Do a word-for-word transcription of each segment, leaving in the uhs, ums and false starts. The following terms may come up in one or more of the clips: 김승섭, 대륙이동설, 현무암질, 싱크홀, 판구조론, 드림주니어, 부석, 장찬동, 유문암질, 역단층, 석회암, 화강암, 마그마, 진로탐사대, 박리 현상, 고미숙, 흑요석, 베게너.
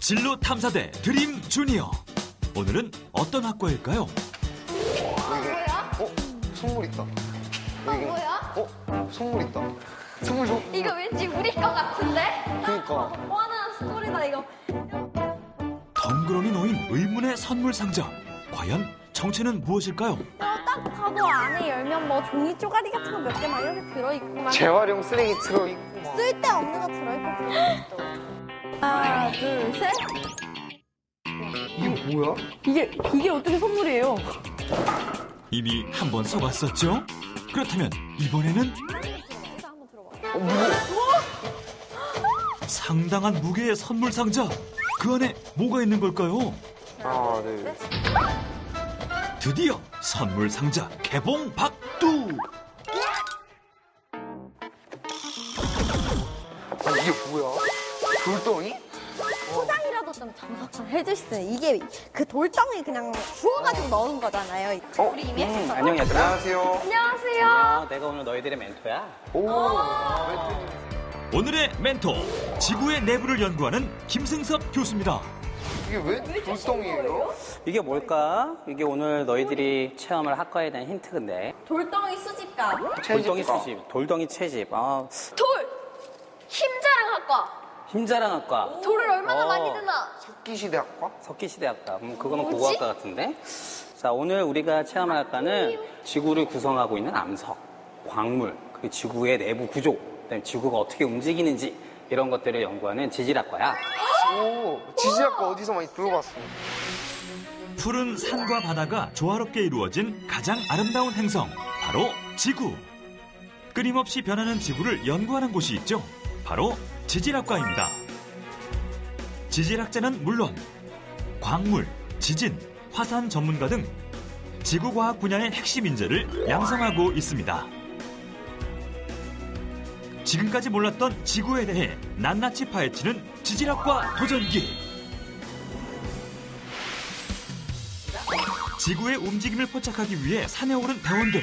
진로탐사대 드림주니어. 오늘은 어떤 학과일까요? 어, 뭐야? 어? 선물 있다. 어, 이게... 뭐야? 어? 선물 있다. 선물 줘. 이거 왠지 우리 거 같은데? 그니까. 와나 스토리다 이거. 덩그러니 놓인 의문의 선물 상자. 과연 정체는 무엇일까요? 어, 딱 봐도 안에 열면 뭐 종이 쪼가리 같은 거 몇 개 막 이렇게 들어있고. 재활용 쓰레기 들어있고. 쓸데없는 거 들어있고. 또. 하나, 둘, 셋. 이게 뭐야? 이게, 이게 어떻게 선물이에요? 이미 한 번 써봤었죠? 그렇다면 이번에는? 어, 뭐? 상당한 무게의 선물 상자. 그 안에 뭐가 있는 걸까요? 하나, 둘, 셋. 드디어 선물 상자 개봉 박두. 아, 이게 뭐야? 돌덩이? 포장이라도 좀 정확히 해주시세요. 이게 그 돌덩이 그냥 주워가지고 넣은 거잖아요. 어? 우리 이미 음, 했었어. 안녕 얘들아. 안녕하세요. 안녕하세요. 안녕, 내가 오늘 너희들의 멘토야. 오. 오늘의 멘토, 지구의 내부를 연구하는 김승섭 교수입니다. 이게 왜 돌덩이예요? 이게 뭘까? 이게 오늘 너희들이 체험을 학과에 대한 힌트인데. 돌덩이 수집가. 돌덩이 수집. 돌덩이 채집. 아. 돌. 힘자랑 학과. 힘자랑 학과. 돌을 얼마나 어. 많이 드나? 석기시대 학과? 석기시대 학과. 음, 그거는 뭐지? 고고학과 같은데. 자, 오늘 우리가 체험할 학과는 지구를 구성하고 있는 암석, 광물, 그리고 지구의 내부 구조, 그다음에 지구가 어떻게 움직이는지 이런 것들을 연구하는 지질학과야. 오, 지질학과 어디서 많이 들어봤어. 푸른 산과 바다가 조화롭게 이루어진 가장 아름다운 행성, 바로 지구. 끊임없이 변하는 지구를 연구하는 곳이 있죠. 바로 지질학과입니다. 지질학자는 물론 광물, 지진, 화산 전문가 등 지구과학 분야의 핵심 인재를 양성하고 있습니다. 지금까지 몰랐던 지구에 대해 낱낱이 파헤치는 지질학과 도전기. 지구의 움직임을 포착하기 위해 산에 오른 대원들.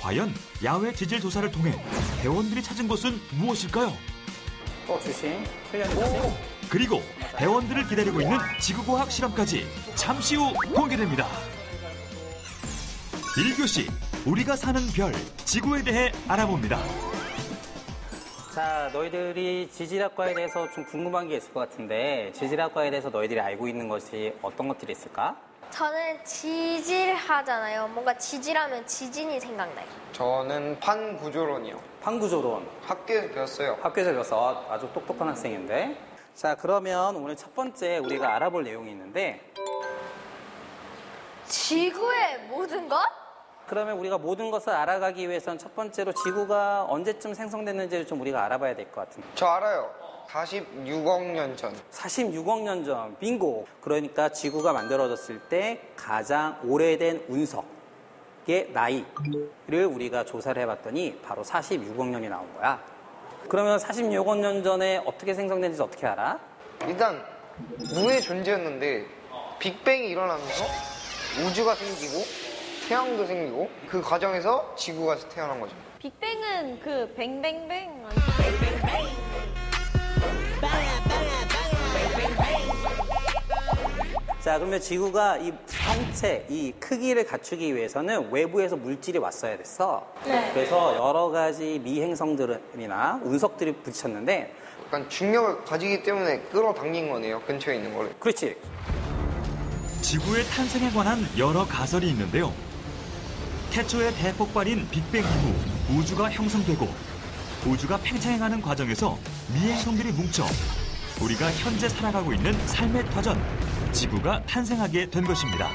과연 야외 지질 조사를 통해 대원들이 찾은 곳은 무엇일까요? 어, 조심. 오. 그리고 대원들을 기다리고 있는 지구과학 실험까지 잠시 후 공개됩니다. 일 교시, 우리가 사는 별, 지구에 대해 알아봅니다. 자, 너희들이 지질학과에 대해서 좀 궁금한 게 있을 것 같은데, 지질학과에 대해서 너희들이 알고 있는 것이 어떤 것들이 있을까? 저는 지질하잖아요. 뭔가 지질하면 지진이 생각나요. 저는 판구조론이요. 판구조론. 학교에서 배웠어요. 학교에서 배웠어. 아주 똑똑한 학생인데. 자, 그러면 오늘 첫 번째 우리가 알아볼 내용이 있는데, 지구의 모든 것? 그러면 우리가 모든 것을 알아가기 위해서는 첫 번째로 지구가 언제쯤 생성됐는지를 좀 우리가 알아봐야 될 것 같은데. 저 알아요. 사십육억 년 전. 사십육억 년 전. 빙고. 그러니까 지구가 만들어졌을 때 가장 오래된 운석의 나이를 우리가 조사를 해봤더니 바로 사십육억 년이 나온 거야. 그러면 사십육억 년 전에 어떻게 생성된지 어떻게 알아? 일단 무의 존재였는데 빅뱅이 일어나면서 우주가 생기고 태양도 생기고 그 과정에서 지구가 태어난 거죠. 빅뱅은 그 뱅뱅뱅. 자, 그러면 지구가 이 형체, 이 크기를 갖추기 위해서는 외부에서 물질이 왔어야 됐어. 네. 그래서 여러 가지 미행성들이나 운석들이 부딪혔는데 약간 중력을 가지기 때문에 끌어당긴 거네요, 근처에 있는 거를. 그렇지. 지구의 탄생에 관한 여러 가설이 있는데요. 태초의 대폭발인 빅뱅 이후 우주가 형성되고 우주가 팽창해가는 과정에서 미행성들이 뭉쳐 우리가 현재 살아가고 있는 삶의 터전, 지구가 탄생하게 된 것입니다.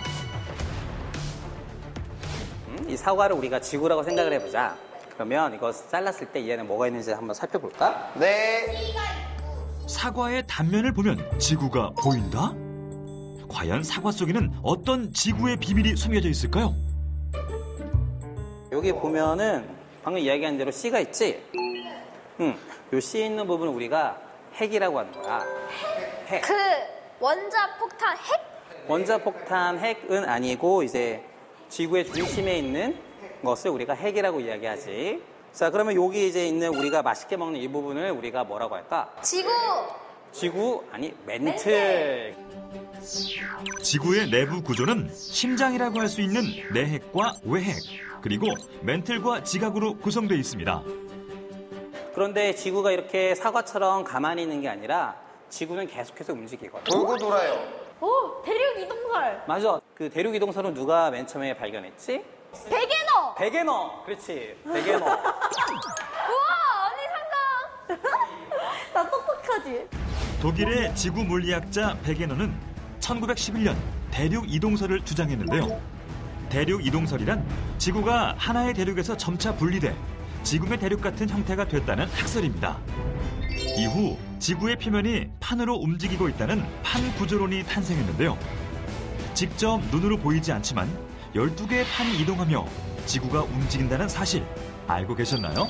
음, 이 사과를 우리가 지구라고 생각을 해보자. 그러면 이거 잘랐을 때 얘는 뭐가 있는지 한번 살펴볼까? 네. 사과의 단면을 보면 지구가 보인다? 과연 사과 속에는 어떤 지구의 비밀이 숨겨져 있을까요? 여기 보면은 방금 이야기한 대로 씨가 있지? 응. 요 씨에 있는 부분을 우리가 핵이라고 하는 거야. 핵. 그 원자폭탄 핵? 원자폭탄 핵은 아니고 이제 지구의 중심에 있는 것을 우리가 핵이라고 이야기하지. 자, 그러면 여기 이제 있는 우리가 맛있게 먹는 이 부분을 우리가 뭐라고 할까? 지구 지구, 아니 멘트. 지구의 내부 구조는 심장이라고 할 수 있는 내핵과 외핵, 그리고 멘틀과 지각으로 구성되어 있습니다. 그런데 지구가 이렇게 사과처럼 가만히 있는 게 아니라 지구는 계속해서 움직이거든요. 돌고 돌아요. 오, 대륙이동설. 맞아. 그 대륙이동설은 누가 맨 처음에 발견했지? 베게너. 베게너. 그렇지. 베게너. 우와, 언니 상상. 나 똑똑하지. 독일의 지구 물리학자 베게너는 천구백십일 년 대륙 이동설을 주장했는데요. 대륙 이동설이란 지구가 하나의 대륙에서 점차 분리돼 지금의 대륙 같은 형태가 됐다는 학설입니다. 이후 지구의 표면이 판으로 움직이고 있다는 판 구조론이 탄생했는데요. 직접 눈으로 보이지 않지만 열두 개의 판이 이동하며 지구가 움직인다는 사실 알고 계셨나요?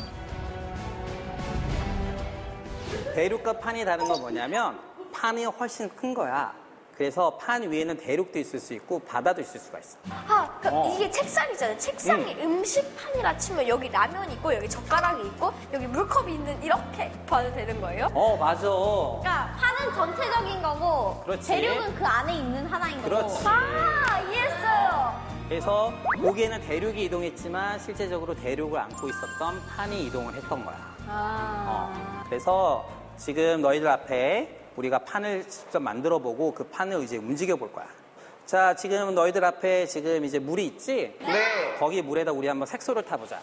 대륙과 판이 다른 건 뭐냐면 판이 훨씬 큰 거야. 그래서 판 위에는 대륙도 있을 수 있고 바다도 있을 수가 있어. 아, 그러니까 어. 이게 책상이잖아요. 책상이 음. 음식판이라 치면 여기 라면이 있고 여기 젓가락이 있고 여기 물컵이 있는, 이렇게 봐도 되는 거예요? 어, 맞아. 그러니까 판은 전체적인 거고, 그렇지. 대륙은 그 안에 있는 하나인 거고. 그렇지. 아, 이해했어요. 그래서 보기에는 대륙이 이동했지만 실제적으로 대륙을 안고 있었던 판이 이동을 했던 거야. 아. 어. 그래서 지금 너희들 앞에 우리가 판을 직접 만들어 보고 그 판을 이제 움직여 볼 거야. 자, 지금 너희들 앞에 지금 이제 물이 있지? 네. 거기 물에다 우리 한번 색소를 타보자.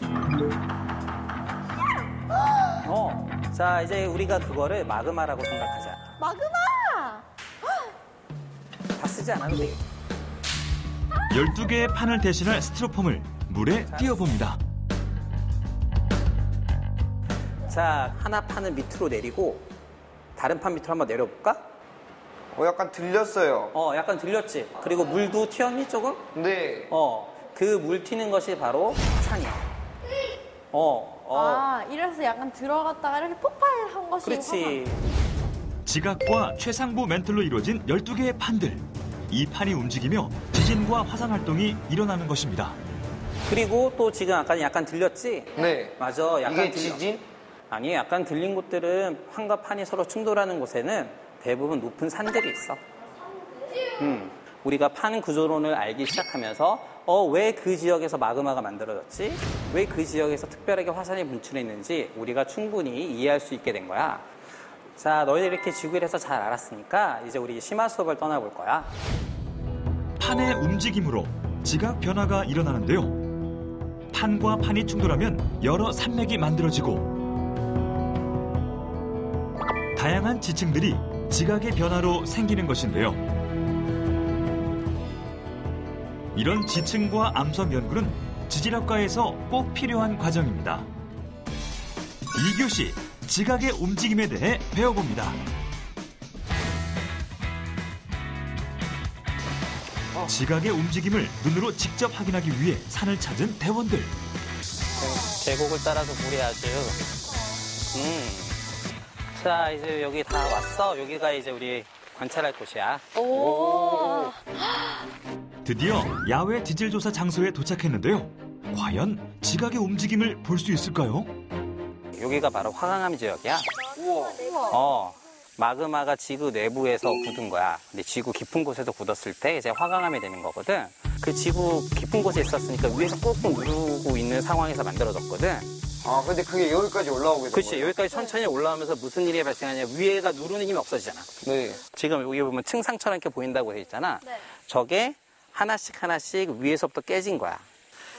어. 자, 이제 우리가 그거를 마그마라고 생각하자. 마그마! 다 쓰지 않아도 돼. 열두 개의 판을 대신할 스티로폼을 물에 띄워봅니다. 자, 하나 판을 밑으로 내리고 다른 판 밑으로 한번 내려볼까? 어, 약간 들렸어요. 어, 약간 들렸지. 그리고 물도 튀었니, 조금? 네. 어, 그 물 튀는 것이 바로 화산이야. 어, 어. 아, 이래서 약간 들어갔다가 이렇게 폭발한 것이. 그렇지. 화산. 지각과 최상부 멘틀로 이루어진 열두 개의 판들. 이 판이 움직이며 지진과 화산 활동이 일어나는 것입니다. 그리고 또 지금 아까 약간 들렸지? 네. 맞아, 약간 이게 들려. 지진? 아니, 약간 들린 곳들은 판과 판이 서로 충돌하는 곳에는 대부분 높은 산들이 있어. 음, 우리가 판 구조론을 알기 시작하면서 어, 왜 그 지역에서 마그마가 만들어졌지? 왜 그 지역에서 특별하게 화산이 분출했는지 우리가 충분히 이해할 수 있게 된 거야. 자, 너희들 이렇게 지구에서 잘 알았으니까 이제 우리 심화 수업을 떠나볼 거야. 판의 움직임으로 지각 변화가 일어나는데요. 판과 판이 충돌하면 여러 산맥이 만들어지고 다양한 지층들이 지각의 변화로 생기는 것인데요. 이런 지층과 암석 연구는 지질학과에서 꼭 필요한 과정입니다. 이 교시 지각의 움직임에 대해 배워봅니다. 지각의 움직임을 눈으로 직접 확인하기 위해 산을 찾은 대원들. 계곡을 따라서 물이 아주... 음. 자, 이제 여기 다 왔어. 여기가 이제 우리 관찰할 곳이야. 오. 드디어 야외 지질조사 장소에 도착했는데요. 과연 지각의 움직임을 볼 수 있을까요? 여기가 바로 화강암 지역이야. 우와. 어, 마그마가 지구 내부에서 굳은 거야. 근데 지구 깊은 곳에서 굳었을 때 이제 화강암이 되는 거거든. 그 지구 깊은 곳에 있었으니까 위에서 꾹꾹 누르고 있는 상황에서 만들어졌거든. 아, 근데 그게 여기까지 올라오게 되는 거예요? 그렇지. 여기까지 천천히 올라오면서 무슨 일이 발생하냐, 위에가 누르는 힘이 없어지잖아. 네. 지금 여기 보면 층상처럼 이렇게 보인다고 돼 있잖아. 네. 저게 하나씩 하나씩 위에서부터 깨진 거야.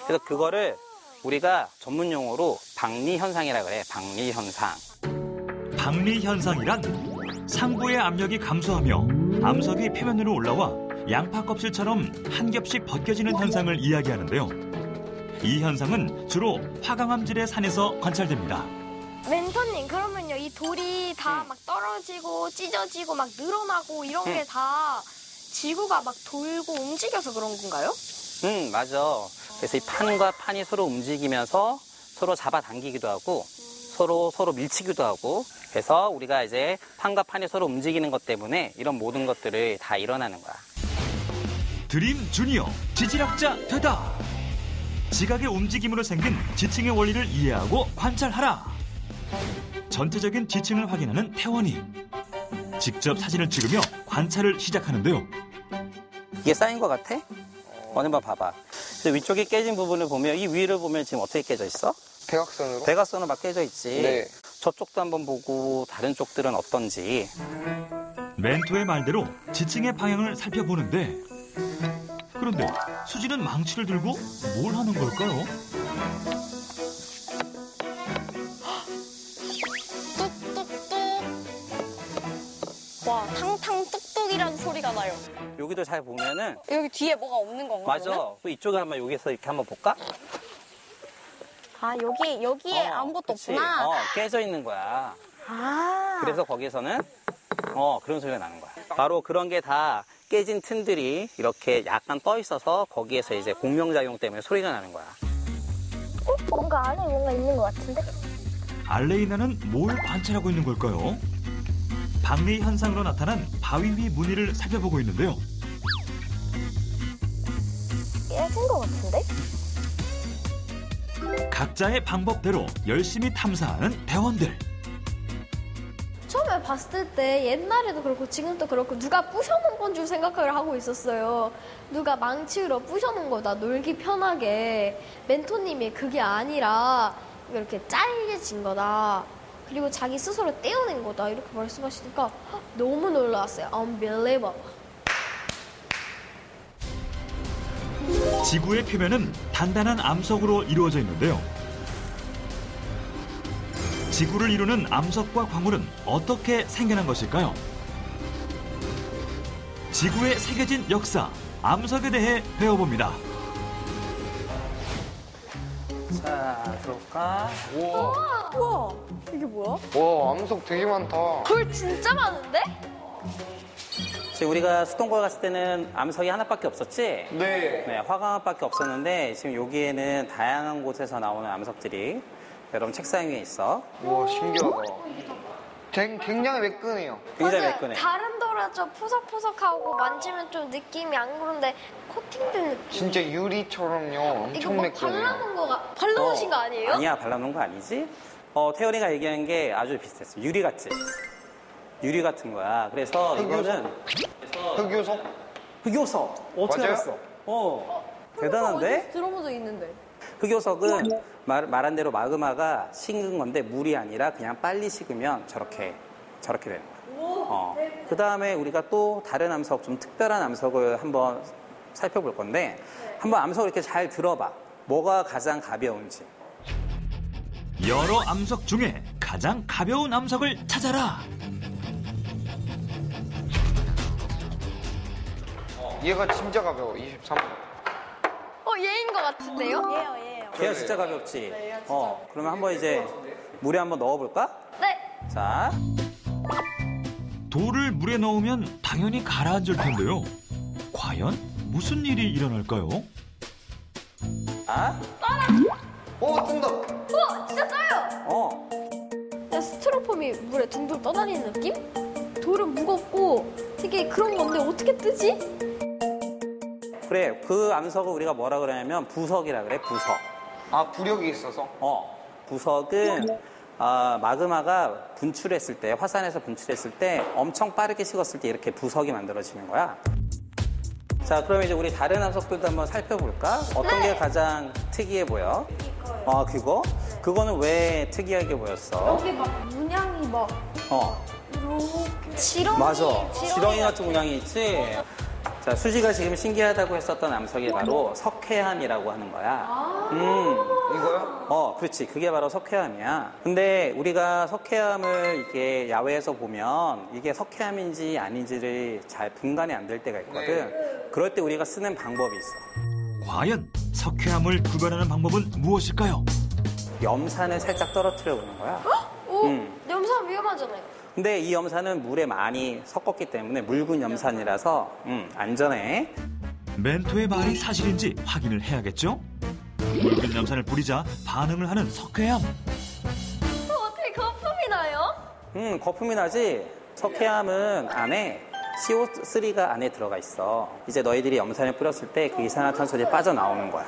그래서 그거를 우리가 전문 용어로 박리 현상이라 그래. 박리 현상. 박리 현상이란 상부의 압력이 감소하며 암석이 표면으로 올라와 양파 껍질처럼 한 겹씩 벗겨지는 현상을 이야기하는데요. 이 현상은 주로 화강암질의 산에서 관찰됩니다. 멘토님, 그러면요, 이 돌이 다 막 떨어지고 찢어지고 막 늘어나고 이런 게 다 지구가 막 돌고 움직여서 그런 건가요? 음, 맞아. 그래서 이 판과 판이 서로 움직이면서 서로 잡아당기기도 하고 서로 서로 밀치기도 하고, 그래서 우리가 이제 판과 판이 서로 움직이는 것 때문에 이런 모든 것들을 다 일어나는 거야. 드림 주니어 지질학자 되다! 지각의 움직임으로 생긴 지층의 원리를 이해하고 관찰하라. 전체적인 지층을 확인하는 태원이. 직접 사진을 찍으며 관찰을 시작하는데요. 이게 쌓인 것 같아? 어느 번 봐봐. 위쪽이 깨진 부분을 보면 이 위를 보면 지금 어떻게 깨져 있어? 대각선으로? 대각선으로 막 깨져 있지. 네. 저쪽도 한번 보고 다른 쪽들은 어떤지. 멘토의 말대로 지층의 방향을 살펴보는데 그런데 수지는 망치를 들고 뭘 하는 걸까요? 뚝뚝뚝. 와, 탕탕 뚝뚝이라는 소리가 나요. 여기도 잘 보면은 여기 뒤에 뭐가 없는 건가? 맞아. 이쪽에 한번 여기서 이렇게 한번 볼까? 아, 여기, 여기에 어, 아무것도 그치. 없구나. 어, 깨져 있는 거야. 아. 그래서 거기에서는, 어, 그런 소리가 나는 거야. 바로 그런 게 다 깨진 틈들이 이렇게 약간 떠 있어서 거기에서 이제 공명작용 때문에 소리가 나는 거야. 어? 뭔가 안에 뭔가 있는 것 같은데? 알레이나는 뭘 관찰하고 있는 걸까요? 박리 현상으로 나타난 바위 위 무늬를 살펴보고 있는데요. 깨진 것 같은데? 각자의 방법대로 열심히 탐사하는 대원들. 처음에 봤을 때 옛날에도 그렇고 지금도 그렇고 누가 부셔놓은 건 줄 생각을 하고 있었어요. 누가 망치로 부셔놓은 거다 놀기 편하게. 멘토님이 그게 아니라 이렇게 잘려진 거다. 그리고 자기 스스로 떼어낸 거다 이렇게 말씀하시니까 너무 놀라웠어요. Unbelievable. 지구의 표면은 단단한 암석으로 이루어져 있는데요. 지구를 이루는 암석과 광물은 어떻게 생겨난 것일까요? 지구에 새겨진 역사, 암석에 대해 배워봅니다. 자, 들어올까? 우와. 우와, 이게 뭐야? 와, 암석 되게 많다. 돌 진짜 많은데? 지금 우리가 수동골 갔을 때는 암석이 하나밖에 없었지? 네. 네, 화강암밖에 없었는데 지금 여기에는 다양한 곳에서 나오는 암석들이 여러분 책상 위에 있어. 우와, 신기하다. 굉장히 매끈해요. 굉장히 매끈해. 다른 돌은 좀 포석포석하고 만지면 좀 느낌이 안 그런데 코팅된 느낌. 진짜 유리처럼요. 엄청 매끈해요. 이거 뭐 발라놓은 거가 발라놓으신 어, 거 아니에요? 아니야, 발라놓은 거 아니지. 어, 태연이가 얘기한 게 아주 비슷했어. 유리 같지? 유리 같은 거야. 그래서 흑요석? 이거는 흑요석? 흑요석. 어떻게 알았어? 어. 어 대단한데? 들어본 적 있는데. 흑요석은 어? 말, 말한 대로 마그마가 식은 건데 물이 아니라 그냥 빨리 식으면 저렇게 저렇게 되는 거야. 어. 그 다음에 우리가 또 다른 암석, 좀 특별한 암석을 한번 살펴볼 건데 한번 암석을 이렇게 잘 들어봐. 뭐가 가장 가벼운지. 여러 암석 중에 가장 가벼운 암석을 찾아라. 얘가 진짜 가벼워, 이십삼. 어, 얘인 것 같은데요? 얘요, 얘요. 걔가 진짜 가볍지? 네, 얘가 진짜. 어, 그러면 한번 이제 물에 한번 넣어볼까? 네. 자. 돌을 물에 넣으면 당연히 가라앉을 텐데요. 과연 무슨 일이 일어날까요? 아? 떠라! 오, 뜬다! 우와, 진짜 떠요! 어. 그냥 스티로폼이 물에 둥둥 떠다니는 느낌? 돌은 무겁고 되게 그런 건데 어떻게 뜨지? 그래, 그 암석을 우리가 뭐라 그러냐면 부석이라 그래, 부석. 아, 부력이 있어서? 어, 부석은 어, 마그마가 분출했을 때, 화산에서 분출했을 때 엄청 빠르게 식었을 때 이렇게 부석이 만들어지는 거야. 자, 그럼 이제 우리 다른 암석들도 한번 살펴볼까? 어떤 네. 게 가장 특이해 보여? 이거요. 어, 그거? 네. 그거는 왜 특이하게 보였어? 여기 막 문양이 막 어. 이렇게 지렁이. 맞아, 지렁이, 지렁이 같은 문양이 있지? 맞아. 자, 수지가 지금 신기하다고 했었던 암석이 바로 석회암이라고 하는 거야. 아 음. 이거요? 어, 그렇지. 그게 바로 석회암이야. 근데 우리가 석회암을 이게 야외에서 보면 이게 석회암인지 아닌지를 잘 분간이 안 될 때가 있거든. 네. 그럴 때 우리가 쓰는 방법이 있어. 과연 석회암을 구별하는 방법은 무엇일까요? 염산을 살짝 떨어뜨려 보는 거야. 오, 음. 염산 위험하잖아요. 근데 이 염산은 물에 많이 섞었기 때문에 묽은 염산이라서 음, 안전해. 멘토의 말이 사실인지 확인을 해야겠죠? 묽은 염산을 뿌리자 반응을 하는 석회암. 어, 어떻게 거품이 나요? 음, 거품이 나지? 석회암은 안에 씨오쓰리가 안에 들어가 있어. 이제 너희들이 염산을 뿌렸을 때 그 이산화탄소들이 빠져나오는 거야.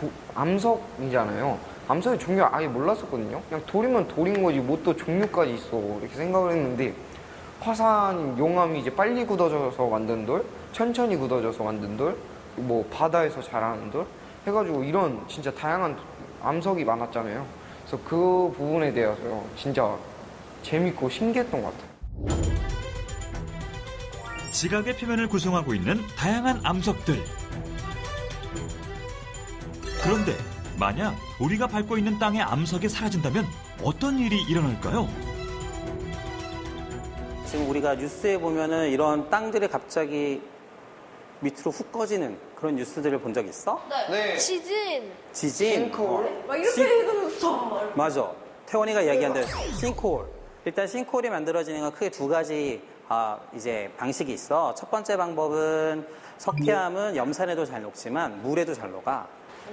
뭐, 암석이잖아요. 암석의 종류 아예 몰랐었거든요. 그냥 돌이면 돌인 거지 뭐 또 종류까지 있어 이렇게 생각을 했는데 화산, 용암이 이제 빨리 굳어져서 만든 돌, 천천히 굳어져서 만든 돌, 뭐 바다에서 자라는 돌 해가지고 이런 진짜 다양한 암석이 많았잖아요. 그래서 그 부분에 대해서 진짜 재밌고 신기했던 것 같아요. 지각의 표면을 구성하고 있는 다양한 암석들. 그런데 만약 우리가 밟고 있는 땅의 암석이 사라진다면 어떤 일이 일어날까요? 지금 우리가 뉴스에 보면은 이런 땅들이 갑자기 밑으로 훅 꺼지는 그런 뉴스들을 본 적 있어? 네. 네. 지진. 지진. 싱크홀. 어. 막 이렇게 해서 맞아. 태원이가 이야기한 대로 싱크홀. 일단 싱크홀이 만들어지는 건 크게 두 가지 아, 이제 방식이 있어. 첫 번째 방법은 석회암은 염산에도 잘 녹지만 물에도 잘 녹아.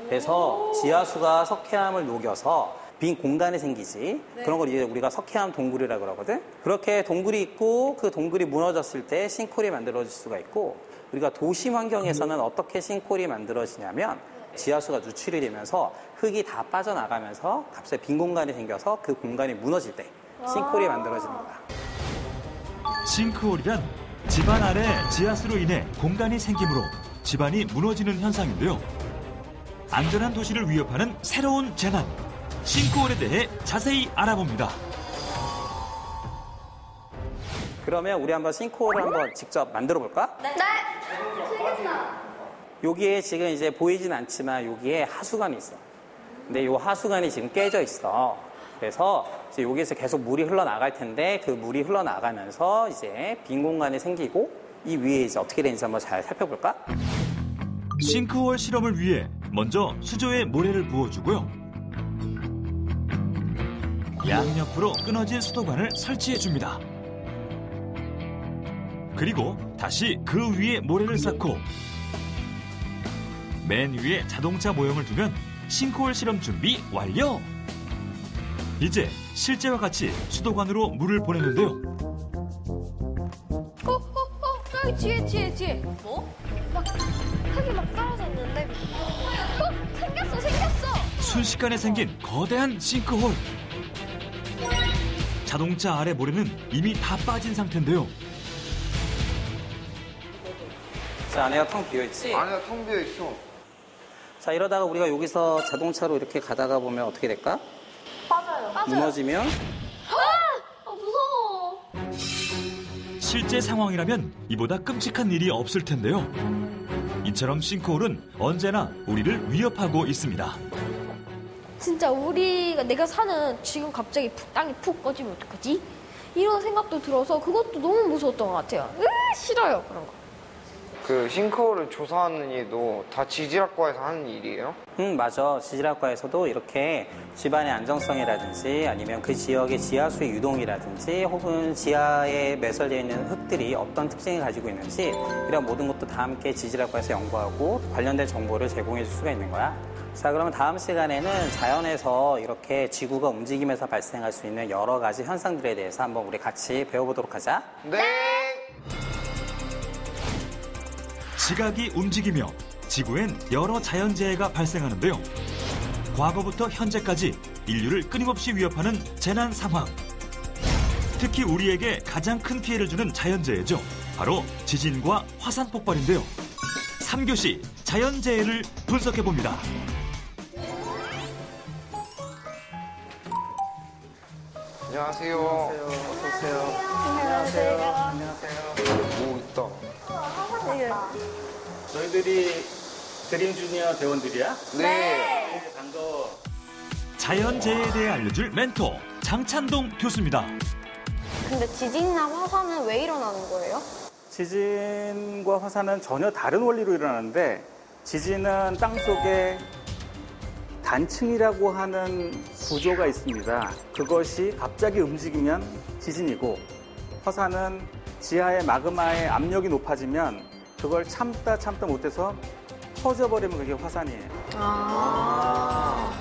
그래서 지하수가 석회암을 녹여서 빈 공간이 생기지. 네. 그런 걸 이제 우리가 석회암 동굴이라고 그러거든. 그렇게 동굴이 있고 그 동굴이 무너졌을 때 싱크홀이 만들어질 수가 있고, 우리가 도심 환경에서는 어떻게 싱크홀이 만들어지냐면 지하수가 누출이 되면서 흙이 다 빠져나가면서 갑자기 빈 공간이 생겨서 그 공간이 무너질 때 싱크홀이 만들어지는 거야. 싱크홀이란 지반 아래 지하수로 인해 공간이 생김으로 지반이 무너지는 현상인데요. 안전한 도시를 위협하는 새로운 재난. 싱크홀에 대해 자세히 알아봅니다. 그러면 우리 한번 싱크홀을 한번 직접 만들어 볼까? 네. 네. 여기에 지금 이제 보이진 않지만 여기에 하수관이 있어. 근데 이 하수관이 지금 깨져 있어. 그래서 이제 여기에서 계속 물이 흘러나갈 텐데 그 물이 흘러나가면서 이제 빈 공간이 생기고, 이 위에 이제 어떻게 되는지 한번 잘 살펴볼까? 싱크홀 실험을 위해 먼저 수조에 모래를 부어주고요. 양옆으로 끊어진 수도관을 설치해줍니다. 그리고 다시 그 위에 모래를 쌓고 맨 위에 자동차 모형을 두면 싱크홀 실험 준비 완료! 이제 실제와 같이 수도관으로 물을 보내는데요. 어? 어? 어? 저기 뒤에 뒤에 뒤에! 뭐? 막 흙이 막 떨어졌는데? 어? 생겼어 생겼어! 순식간에 생긴 거대한 싱크홀! 자동차 아래 모래는 이미 다 빠진 상태인데요. 자, 안에가 텅 비어있지? 안에가 텅 비어있어. 자, 이러다가 우리가 여기서 자동차로 이렇게 가다가 보면 어떻게 될까? 빠져요. 무너지면? 아! 아, 무서워. 실제 상황이라면 이보다 끔찍한 일이 없을 텐데요. 이처럼 싱크홀은 언제나 우리를 위협하고 있습니다. 진짜 우리가 내가 사는 지금 갑자기 푹, 땅이 푹 꺼지면 어떡하지? 이런 생각도 들어서 그것도 너무 무서웠던 것 같아요. 으, 싫어요 그런 거. 그 싱크홀을 조사하는 일도 다 지질학과에서 하는 일이에요? 응, 맞아. 지질학과에서도 이렇게 지반의 안정성이라든지 아니면 그 지역의 지하수의 유동이라든지 혹은 지하에 매설되어 있는 흙들이 어떤 특징을 가지고 있는지, 이런 모든 것도 다 함께 지질학과에서 연구하고 관련된 정보를 제공해 줄 수가 있는 거야. 자, 그러면 다음 시간에는 자연에서 이렇게 지구가 움직이면서 발생할 수 있는 여러 가지 현상들에 대해서 한번 우리 같이 배워보도록 하자. 네! 지각이 움직이며 지구엔 여러 자연재해가 발생하는데요. 과거부터 현재까지 인류를 끊임없이 위협하는 재난 상황. 특히 우리에게 가장 큰 피해를 주는 자연재해죠. 바로 지진과 화산 폭발인데요. 삼 교시 자연재해를 분석해봅니다. 안녕하세요. 안녕하세요. 어서 오세요. 안녕하세요. 안녕하세요. 안녕하세요. 오, 있다. 저희들이 드림주니어 대원들이야? 네. 반가워. 자연재해에 대해 알려줄 멘토 장찬동 교수입니다. 근데 지진이나 화산은 왜 일어나는 거예요? 지진과 화산은 전혀 다른 원리로 일어나는데, 지진은 땅 속에 단층이라고 하는 구조가 있습니다. 그것이 갑자기 움직이면 지진이고, 화산은 지하의 마그마의 압력이 높아지면 그걸 참다 참다 못해서 터져버리면 그게 화산이에요. 아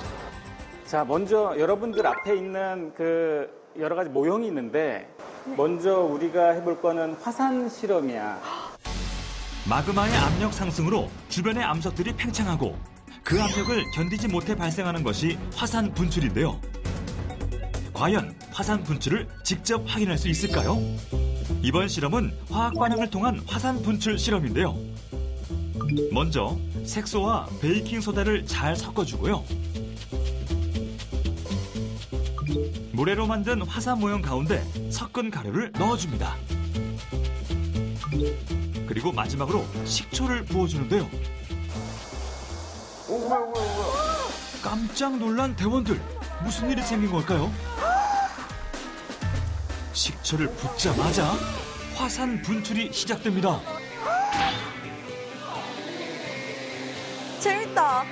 자, 먼저 여러분들 앞에 있는 그 여러 가지 모형이 있는데, 네. 먼저 우리가 해볼 거는 화산 실험이야. 마그마의 압력 상승으로 주변의 암석들이 팽창하고 그 압력을 견디지 못해 발생하는 것이 화산 분출인데요. 과연 화산 분출을 직접 확인할 수 있을까요? 이번 실험은 화학 반응을 통한 화산 분출 실험인데요. 먼저 색소와 베이킹소다를 잘 섞어주고요. 모래로 만든 화산 모형 가운데 섞은 가루를 넣어줍니다. 그리고 마지막으로 식초를 부어주는데요. 오, 뭐야, 뭐야, 뭐야. 깜짝 놀란 대원들! 무슨 일이 생긴 걸까요? 식초를 붓자마자 화산 분출이 시작됩니다. 재밌다!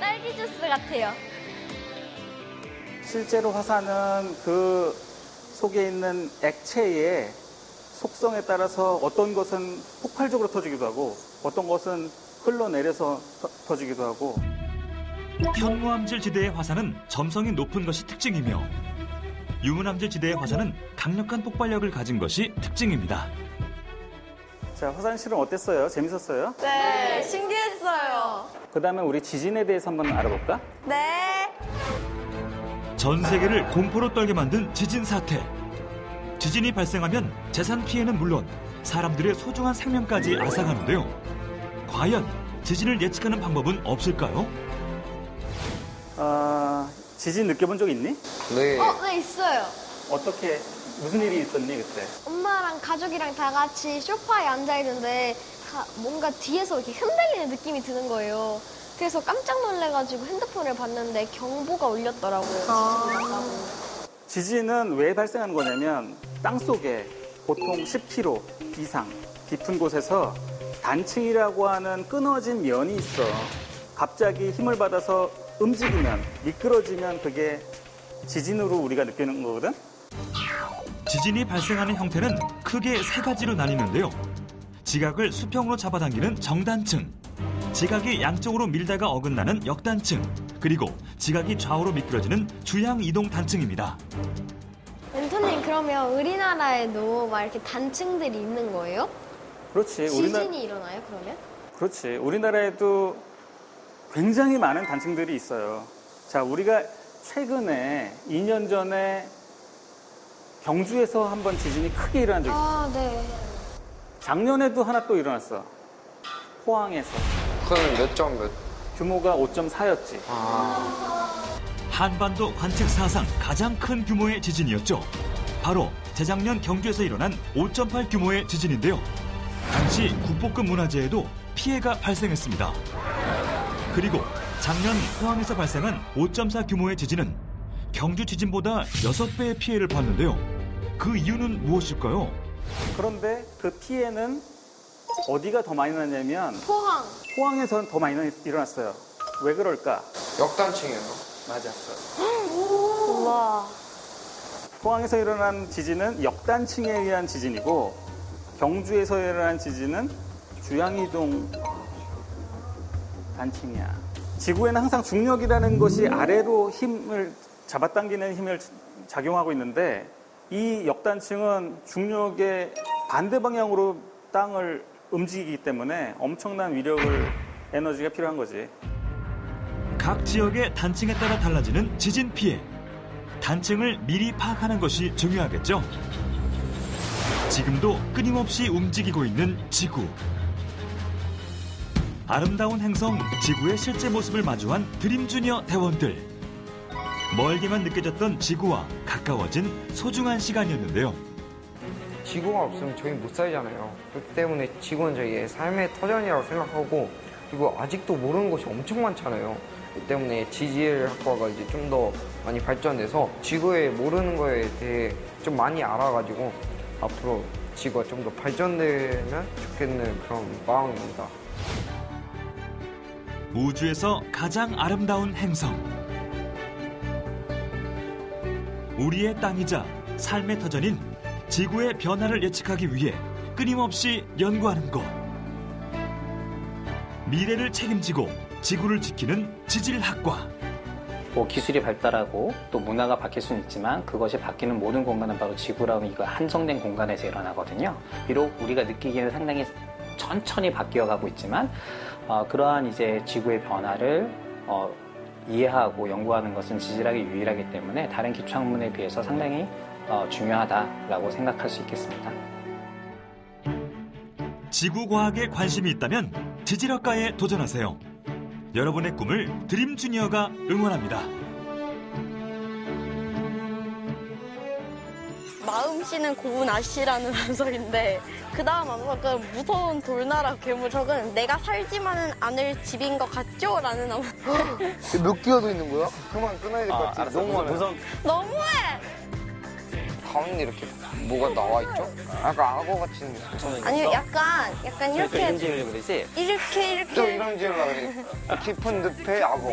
딸기 주스 같아요. 실제로 화산은 그 속에 있는 액체의 속성에 따라서 어떤 것은 폭발적으로 터지기도 하고 어떤 것은 흘러내려서 터지기도 하고. 현무암질 지대의 화산은 점성이 높은 것이 특징이며 유문암질 지대의 화산은 강력한 폭발력을 가진 것이 특징입니다. 자, 화산 실험 어땠어요? 재밌었어요? 네, 신기했어요. 그 다음에 우리 지진에 대해서 한번 알아볼까? 네. 전 세계를 공포로 떨게 만든 지진 사태. 지진이 발생하면 재산 피해는 물론 사람들의 소중한 생명까지 앗아가는데요. 과연 지진을 예측하는 방법은 없을까요? 아, 지진 느껴본 적 있니? 네. 어, 네, 있어요. 어떻게, 무슨 일이 있었니, 그때? 엄마랑 가족이랑 다 같이 소파에 앉아있는데 다 뭔가 뒤에서 이렇게 흔들리는 느낌이 드는 거예요. 그래서 깜짝 놀래가지고 핸드폰을 봤는데 경보가 울렸더라고요. 아. 지진은 왜 발생하는 거냐면 땅속에 보통 십 킬로미터 이상 깊은 곳에서 단층이라고 하는 끊어진 면이 있어. 갑자기 힘을 받아서 움직이면, 미끄러지면 그게 지진으로 우리가 느끼는 거거든? 지진이 발생하는 형태는 크게 세 가지로 나뉘는데요. 지각을 수평으로 잡아당기는 정단층, 지각이 양쪽으로 밀다가 어긋나는 역단층, 그리고 지각이 좌우로 미끄러지는 주향이동단층입니다. 멘토님, 그러면 우리나라에도 막 이렇게 단층들이 있는 거예요? 그렇지. 지진이 우리나... 일어나요, 그러면? 그렇지. 우리나라에도 굉장히 많은 단층들이 있어요. 자, 우리가 최근에 이 년 전에 경주에서 한번 지진이 크게 일어난 적이 있어요. 아, 네. 작년에도 하나 또 일어났어. 포항에서. 그건 몇 점 몇? 규모가 오 점 사였지. 아. 한반도 관측 사상 가장 큰 규모의 지진이었죠. 바로 재작년 경주에서 일어난 오 점 팔 규모의 지진인데요. 당시 국보급 문화재에도 피해가 발생했습니다. 그리고 작년 포항에서 발생한 오 점 사 규모의 지진은 경주 지진보다 여섯 배의 피해를 봤는데요. 그 이유는 무엇일까요? 그런데 그 피해는 어디가 더 많이 났냐면 포항! 포항에서는 더 많이 일어났어요. 왜 그럴까? 역단층이에요. 맞았어요. 와. 포항에서 일어난 지진은 역단층에 의한 지진이고 경주에서 일어난 지진은 주향이동 단층이야. 지구에는 항상 중력이라는 것이 아래로 힘을 잡아당기는 힘을 작용하고 있는데 이 역단층은 중력의 반대 방향으로 땅을 움직이기 때문에 엄청난 위력을, 에너지가 필요한 거지. 각 지역의 단층에 따라 달라지는 지진 피해. 단층을 미리 파악하는 것이 중요하겠죠. 지금도 끊임없이 움직이고 있는 지구. 아름다운 행성 지구의 실제 모습을 마주한 드림주니어 대원들. 멀게만 느껴졌던 지구와 가까워진 소중한 시간이었는데요. 지구가 없으면 저희 못 살잖아요. 그렇기 때문에 지구는 저희의 삶의 터전이라고 생각하고 그리고 아직도 모르는 것이 엄청 많잖아요. 그렇기 때문에 지질 학과가 이제 좀 더 많이 발전돼서 지구의 모르는 거에 대해 좀 많이 알아가지고 앞으로 지구가 좀 더 발전되면 좋겠는 그런 마음입니다. 우주에서 가장 아름다운 행성. 우리의 땅이자 삶의 터전인 지구의 변화를 예측하기 위해 끊임없이 연구하는 것. 미래를 책임지고 지구를 지키는 지질학과. 뭐 기술이 발달하고 또 문화가 바뀔 수는 있지만 그것이 바뀌는 모든 공간은 바로 지구라는 이거 한정된 공간에서 일어나거든요. 비록 우리가 느끼기에는 상당히 천천히 바뀌어가고 있지만 어, 그러한 이제 지구의 변화를 어, 이해하고 연구하는 것은 지질학이 유일하기 때문에 다른 기초 학문에 비해서 상당히 어, 중요하다라고 생각할 수 있겠습니다. 지구과학에 관심이 있다면 지질학과에 도전하세요. 여러분의 꿈을 드림주니어가 응원합니다. 마음 씨는 고운 아씨라는 암석인데 그 다음 암석은 무서운 돌나라 괴물석은 내가 살지만은 않을 집인 것 같죠? 라는 암석. 몇 기어도 있는 거야? 그만 끊어야 될 것 같지? 아, 알았어. 너무하네. 무서운... 너무해! 가운데 이렇게 뭐가 나와 있죠? 약간 악어 같은 느낌. 아니요, 약간, 약간 이렇게. 이름질을 그러지? 이렇게, 이렇게. 또 이름질을 하네. 깊은 늪의 악어.